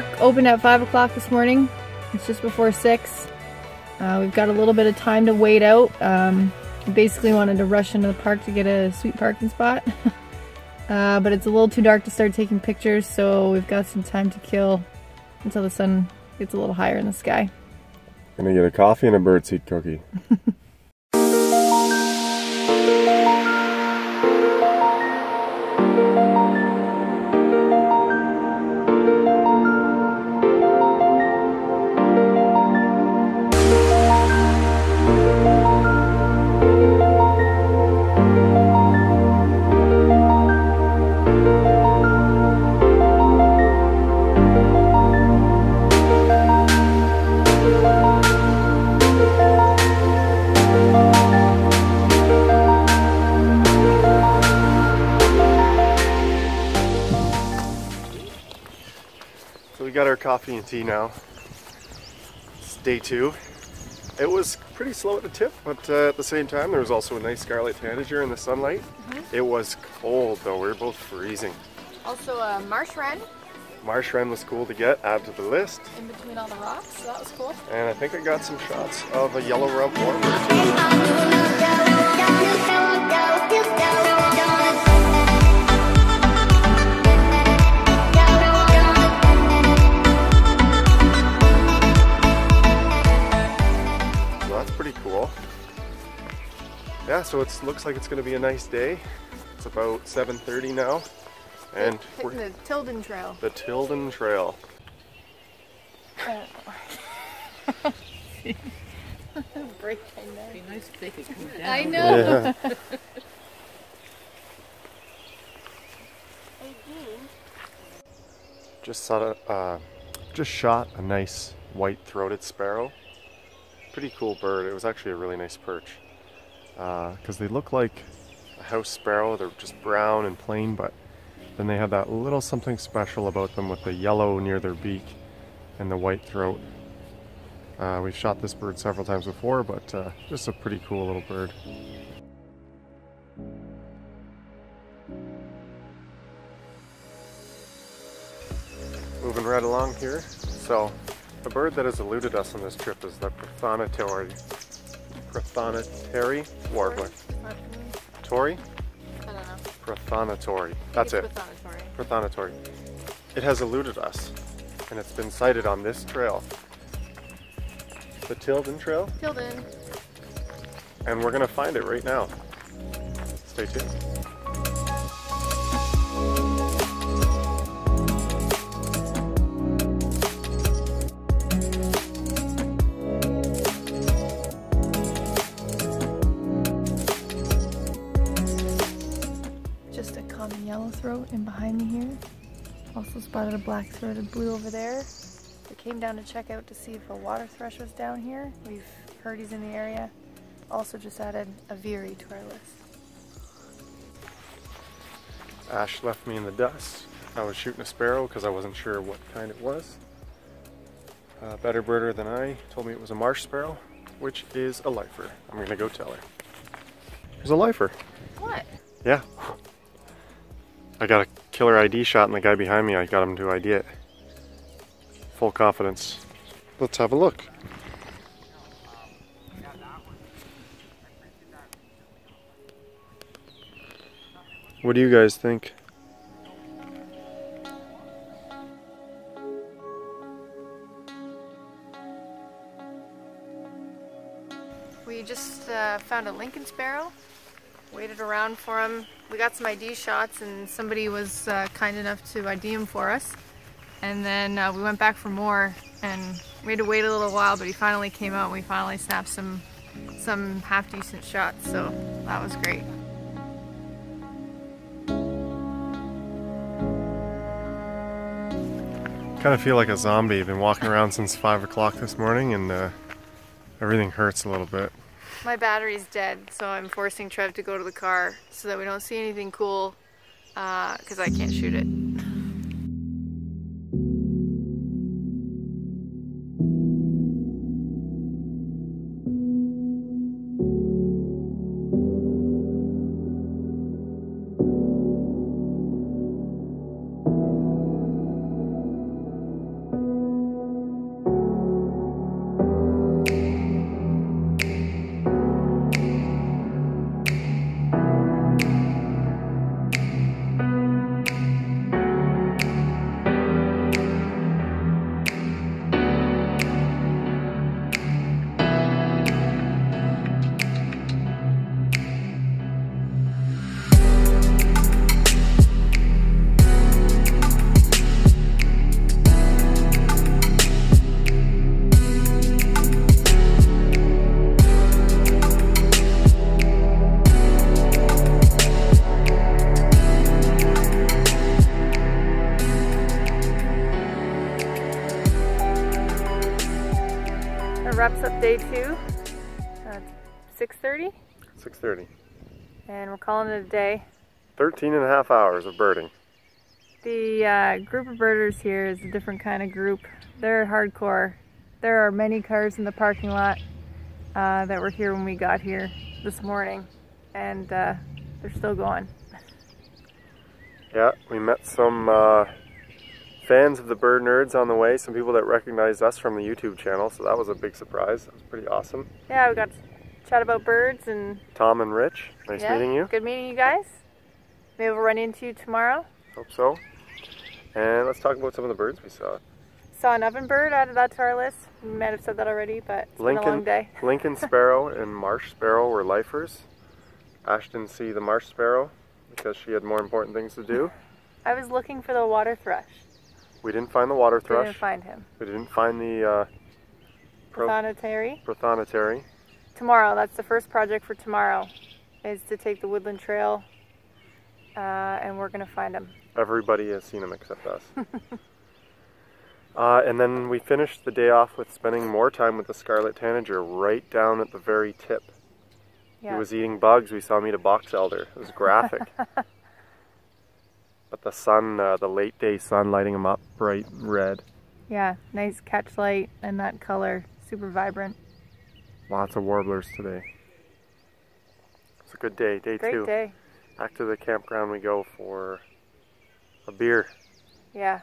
park opened at 5 o'clock this morning. It's just before 6. We've got a little bit of time to wait out. Basically wanted to rush into the park to get a sweet parking spot. But it's a little too dark to start taking pictures, so we've got some time to kill until the sun gets a little higher in the sky. Gonna get a coffee and a birdseed cookie. Coffee and tea now. It's day 2. It was pretty slow at the tip, but at the same time there was also a nice scarlet tanager in the sunlight. Mm-hmm. It was cold though, we were both freezing. Also a marsh wren. Marsh wren was cool to get, add to the list. In between all the rocks, so that was cool. And I think I got some shots of a yellow warbler. Yeah, so it looks like it's going to be a nice day. It's about 7:30 now, and we're hitting the Tilden Trail. The Tilden Trail. I don't know. Break my neck. It'd be nice if they could come down. I know. Yeah. Just shot a nice white-throated sparrow. Pretty cool bird. It was actually a really nice perch. Because they look like a house sparrow. They're just brown and plain, but then they have that little something special about them with the yellow near their beak and the white throat. We've shot this bird several times before, but just a pretty cool little bird. Moving right along here. So a bird that has eluded us on this trip is the Prothonotary Warbler. Tory? I don't know. Prothonotary. That's it. Prothonotary. It has eluded us, and it's been sighted on this trail. The Tilden Trail? Tilden. And we're going to find it right now. Stay tuned. Yellowthroat in behind me here. Also spotted a black-throated blue over there. We came down to check out to see if a water thrush was down here. We've heard he's in the area. Also just added a veery to our list. Ash left me in the dust. I was shooting a sparrow because I wasn't sure what kind it was. A better birder than I told me it was a marsh sparrow, which is a lifer. I'm gonna go tell her. There's a lifer. What? Yeah. I got a killer ID shot and the guy behind me, I got him to ID it. Full confidence. Let's have a look. What do you guys think? We just found a Lincoln Sparrow. Waited around for him. We got some ID shots and somebody was kind enough to ID him for us. And then we went back for more and we had to wait a little while, but he finally came out and we finally snapped some half-decent shots, so that was great. Kind of feel like a zombie. I've been walking around since 5 o'clock this morning and everything hurts a little bit. My battery's dead, so I'm forcing Trev to go to the car so that we don't see anything cool, because I can't shoot it. That wraps up day two. It's 6:30? 6:30. And we're calling it a day. 13 and a half hours of birding. The group of birders here is a different kind of group. They're hardcore. There are many cars in the parking lot that were here when we got here this morning, and they're still going. Yeah, we met some fans of the Bird Nerds on the way, some people that recognized us from the YouTube channel, so that was a big surprise. That was pretty awesome. Yeah, we got to chat about birds. And Tom and Rich, nice meeting you. Good meeting you guys. Maybe we'll run into you tomorrow. Hope so. And let's talk about some of the birds we saw. Saw an oven bird, added that to our list. We might have said that already, but it's been a long day. Lincoln Sparrow and marsh sparrow were lifers. Ash didn't see the marsh sparrow because she had more important things to do. I was looking for the water thrush. We didn't find the water thrush. We didn't find him. We didn't find the Prothonotary. Tomorrow, that's the first project for tomorrow, is to take the Woodland Trail, and we're going to find him. Everybody has seen him except us. And then we finished the day off with spending more time with the scarlet tanager right down at the very tip. Yeah. He was eating bugs. We saw him eat a box elder. It was graphic. But the sun, the late day sun lighting him up bright red. Yeah, nice catch light and that color. Super vibrant. Lots of warblers today. It's a good day, day two. Great day. Back to the campground we go for a beer. Yeah.